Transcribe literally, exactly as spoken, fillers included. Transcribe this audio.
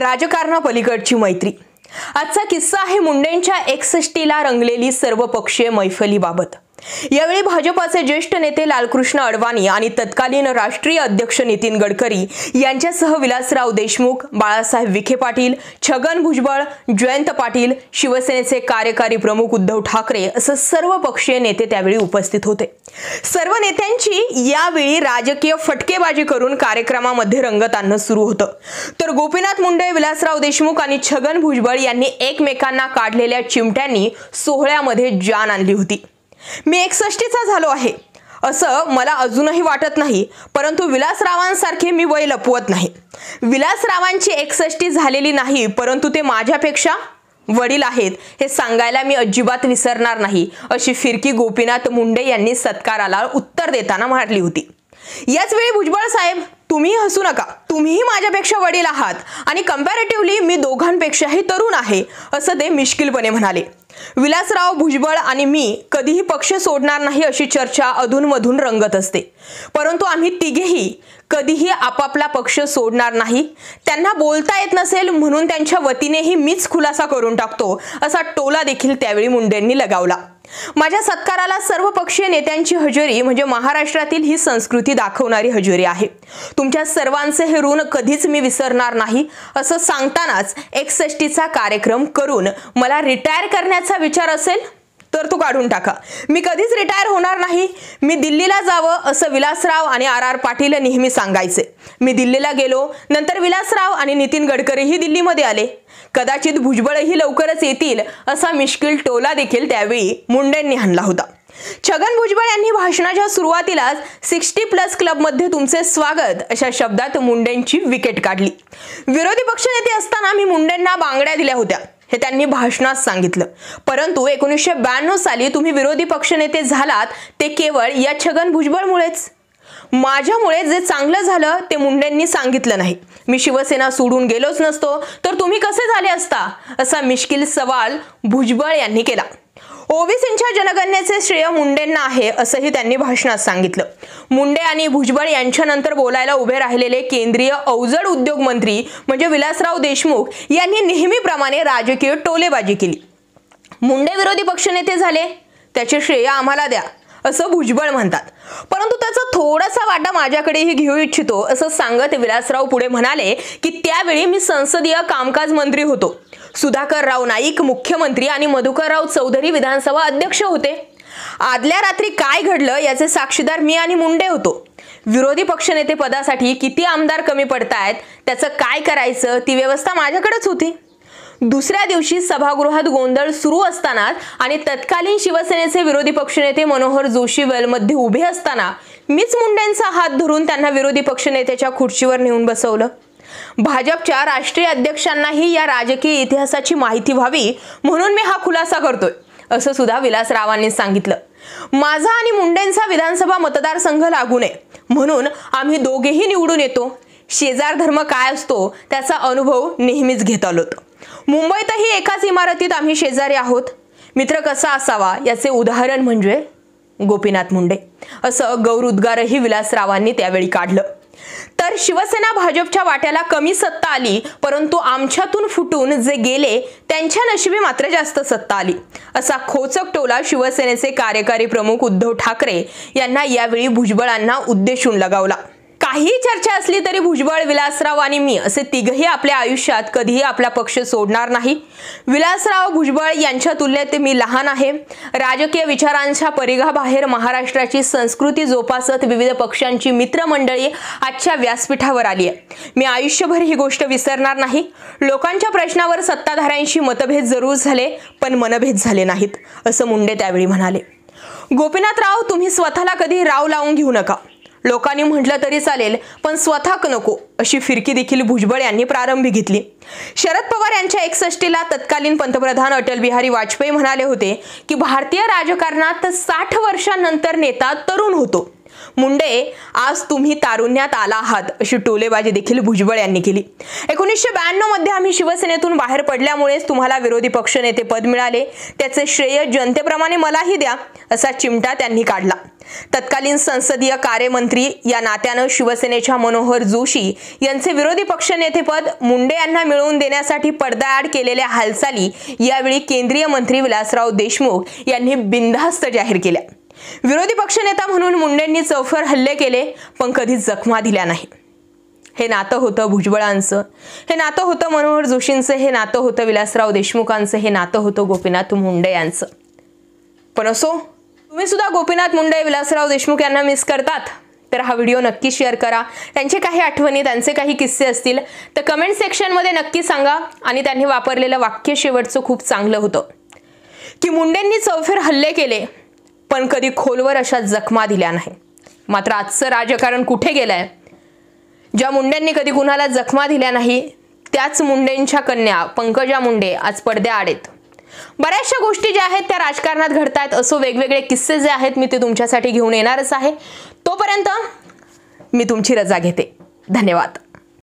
राजकारणापलीकडची मैत्री. आजचा किस्सा आहे मुंडेंच्या एकसष्टी ला रंगलेली सर्वपक्षीय मैफलीबाबत. यावेळी भाजपाचे ज्येष्ठ नेते लालकृष्ण अडवाणी आणि तत्कालीन राष्ट्रीय अध्यक्ष नितीन गडकरी यांच्यासह विलासराव देशमुख, बाळासाहेब विखे पाटील, छगन भुजबळ, जयंत पाटील, शिवसेनेचे कार्यकारी प्रमुख उद्धव ठाकरे असे सर्व पक्षीय नेते त्यावेळी उपस्थित होते. सर्व नेत्यांची यावेळी राजकीय फटकेबाजी करून कार्यक्रमामध्ये रंगत आणणं सुरू होतं. तर गोपीनाथ मुंडे, विलासराव देशमुख आणि छगन भुजबळ यांनी एकमेकांना काढलेल्या चिमट्यांनी सोहळ्यामध्ये जान आणली होती. मी एकसष्टीचा झालो आहे असं मला अजूनही वाटत नाही, परंतु विलासरावांसारखे मी वय लपवत नाही. विलासरावांची एकसष्टी झालेली नाही, परंतु ते माझ्यापेक्षा वडील आहेत हे सांगायला मी अजिबात विसरणार नाही, अशी फिरकी गोपीनाथ मुंडे यांनी सत्काराला उत्तर देताना मांडली होती. याच वेळी भुजबळ साहेब, तुम्ही हसू नका, तुम्हीही माझ्यापेक्षा वडील आहात आणि कंपॅरेटिव्हली मी दोघांपेक्षाही तरुण आहे असं ते मिश्किलपणे म्हणाले. विलासराव, भुजबळ आणि मी कधीही पक्ष सोडणार नाही अशी चर्चा अधूनमधून रंगत असते, परंतु आम्ही तिघेही कधीही आपापला पक्ष सोडणार नाही. त्यांना बोलता येत नसेल म्हणून त्यांच्या वतीनेही मीच खुलासा करून टाकतो असा टोला देखील त्यावेळी मुंडेंनी लगावला. माझ्या सत्काराला सर्वपक्षीय नेत्यांची हजेरी म्हणजे महाराष्ट्रातील ही संस्कृती दाखवणारी हजेरी आहे. तुमच्या सर्वांचे हे ऋण कधीच मी विसरणार नाही असं सांगतानाच एकसष्टीचा कार्यक्रम करून मला रिटायर करण्याचा विचार असेल तर तो काढून टाका, मी कधीच रिटायर होणार नाही. मी दिल्लीला जावं असं विलासराव आणि आर आर पाटील नेहमी सांगायचे. मी दिल्लीला गेलो, नंतर विलासराव आणि नितीन गडकरीही दिल्लीमध्ये आले, कदाचित भुजबळही लवकरच येतील असा मिश्किल टोला देखील त्यावेळी मुंडेंनी हाणला होता. छगन भुजबळ यांनी भाषणाच्या सुरुवातीलाच सिक्स्टी प्लस क्लबमध्ये तुमचे स्वागत अशा शब्दात मुंडेंची विकेट काढली. विरोधी पक्षनेते असताना मी मुंडेंना बांगड्या दिल्या होत्या हे त्यांनी भाषणात सांगितलं, परंतु एकोणीसशे ब्याण्णव साली तुम्ही विरोधी पक्षनेते झालात ते केवळ या छगन भुजबळमुळेच. माझ्यामुळे जे चांगलं झालं ते मुंडेंनी सांगितलं नाही. मी शिवसेना सोडून गेलोच नसतो तर तुम्ही कसे झाले असता असा मिश्किल सवाल भुजबळ यांनी केला. ओबीसींच्या जनगणनेचे श्रेय मुंडेंना आहे असंही त्यांनी भाषणात सांगितलं. मुंडे आणि भुजबळ यांच्यानंतर बोलायला उभे राहिलेले केंद्रीय अवजड उद्योग मंत्री म्हणजे विलासराव देशमुख यांनी नेहमीप्रमाणे राजकीय टोलेबाजी केली. मुंडे विरोधी पक्षनेते झाले त्याचे श्रेय आम्हाला द्या असं भुजबळ म्हणतात, परंतु त्याचा थोडासा वाटा माझ्याकडेही घेऊ इच्छितो असं सांगत विलासराव पुढे म्हणाले की त्यावेळी मी संसदीय कामकाज मंत्री होतो, सुधाकरराव नाईक मुख्यमंत्री आणि मधुकरराव चौधरी विधानसभा अध्यक्ष होते. आदल्या रात्री काय घडलं याचे साक्षीदार मी आणि मुंडे होतो. विरोधी पक्षनेते पदासाठी किती आमदार कमी पडतायत त्याचं काय करायचं ती व्यवस्था माझ्याकडेच होती. दुसऱ्या दिवशी सभागृहात गोंधळ सुरू असताना आणि तत्कालीन शिवसेनेचे विरोधी पक्षनेते मनोहर जोशी वेलमध्ये उभे असताना मीच मुंडेंचा हात धरून त्यांना विरोधी पक्षनेत्याच्या खुर्चीवर नेऊन बसवलं. भाजपच्या राष्ट्रीय अध्यक्षांनाही या राजकीय इतिहासाची माहिती व्हावी म्हणून मी हा खुलासा करतोय असं सुद्धा विलासरावांनी सांगितलं. माझा आणि मुंडेंचा विधानसभा मतदारसंघ लागू नये म्हणून आम्ही दोघेही निवडून येतो. शेजार धर्म काय असतो त्याचा अनुभव नेहमीच घेत आलो. मुंबईतही एकाच इमारतीत आम्ही शेजारी आहोत. मित्र कसा असावा याचे उदाहरण म्हणजे गोपीनाथ मुंडे असं गौरवोद्गारही विलासरावांनी त्यावेळी काढलं. तर शिवसेना भाजपच्या वाट्याला कमी सत्ता आली, परंतु आमच्यातून फुटून जे गेले त्यांच्या नशिबी मात्र जास्त सत्ता आली असा खोचक टोला शिवसेनेचे कार्यकारी प्रमुख उद्धव ठाकरे यांना यावेळी भुजबळांना उद्देशून लगावला. काही चर्चा असली तरी भुजबळ, विलासराव आणि मी असे तिघही आपल्या आयुष्यात कधीही आपला पक्ष सोडणार नाही. विलासराव, भुजबळ यांच्या तुलनेत मी लहान आहे. राजकीय विचारांच्या परिघाबाहेर महाराष्ट्राची संस्कृती जोपासत विविध पक्षांची मित्रमंडळी आजच्या व्यासपीठावर आली आहे. मी आयुष्यभर ही गोष्ट विसरणार नाही. लोकांच्या प्रश्नावर सत्ताधाऱ्यांशी मतभेद जरूर झाले, पण मनभेद झाले नाहीत असं मुंडे त्यावेळी म्हणाले. गोपीनाथराव, तुम्ही स्वतःला कधी राव लावून घेऊ नका. लोकांनी म्हटलं तरी चालेल, पण स्वतः नको अशी फिरकी देखील भुजबळ यांनी प्रारंभी घेतली. शरद पवार यांच्या एकसष्टीला तत्कालीन पंतप्रधान अटल बिहारी वाजपेयी म्हणाले होते की भारतीय राजकारणात साठ वर्षांनंतर नेता तरुण होतो. मुंडे आज तुम्ही तारुण्यात आला आहात अशी टोलेबाजी देखील भुजबळ यांनी केली। एकोणीसशे ब्याण्णव मध्ये आम्ही शिवसेनेतून बाहेर पडल्यामुळेच तुम्हाला विरोधी पक्ष नेते पद मिळाले, त्याचे श्रेय जनतेप्रमाणे मलाही द्या असा चिमटा त्यांनी काढला। तत्कालीन संसदीय कार्यमंत्री या नात्याने शिवसेनेच्या मनोहर जोशी यांचे विरोधी पक्ष नेतेपद मुंडे यांना मिळवून देण्यासाठी पडद्याआड केलेल्या हालचाली यावेळी केंद्रीय मंत्री विलासराव देशमुख यांनी बिनधास्त जाहीर केल्या। विरोधी पक्षनेता म्हणून मुंडेंनी चौफर हल्ले केले पण कधीच जखमा दिल्या नाही। हे नातं होतं भुजबळांचं, हे नातं होतं मनोहर जोशींचं, हे नातं होतं विलासराव देशमुखांचं, हे नातं होतं गोपीनाथ मुंडे यांचं। पण असो, तुम्ही सुद्धा गोपीनाथ मुंडे, विलासराव देशमुख यांना मिस करतात तर हा व्हिडिओ नक्की शेअर करा। त्यांचे काही आठवणी, त्यांचे काही किस्से असतील तर कमेंट सेक्शनमध्ये नक्की सांगा। आणि त्यांनी वापरलेलं वाक्य शेवटचं खूप चांगलं होतं की मुंडेंनी चौफेर हल्ले केले पण कधी खोलवर अशा जखमा दिल्या नाही। मात्र आजचं राजकारण कुठे गेलंय? ज्या मुंडेंनी कधी कुणाला जखमा दिल्या नाही त्याच मुंडेंच्या कन्या पंकजा मुंडे आज पडद्याआड आहेत। बऱ्याचशा गोष्टी ज्या आहेत त्या राजकारणात घडतायत। असो वेगवेगळे किस्से जे आहेत मी ते तुमच्यासाठी घेऊन येणारच आहे। तोपर्यंत मी तुमची रजा घेते। धन्यवाद।